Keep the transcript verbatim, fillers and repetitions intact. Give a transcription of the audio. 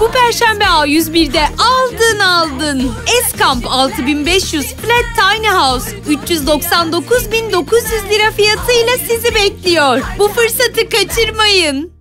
Bu Perşembe A yüz bir'de aldın aldın. Scamp altı bin beş yüz Flat Tiny House üç yüz doksan dokuz bin dokuz yüz lira fiyatıyla sizi bekliyor. Bu fırsatı kaçırmayın.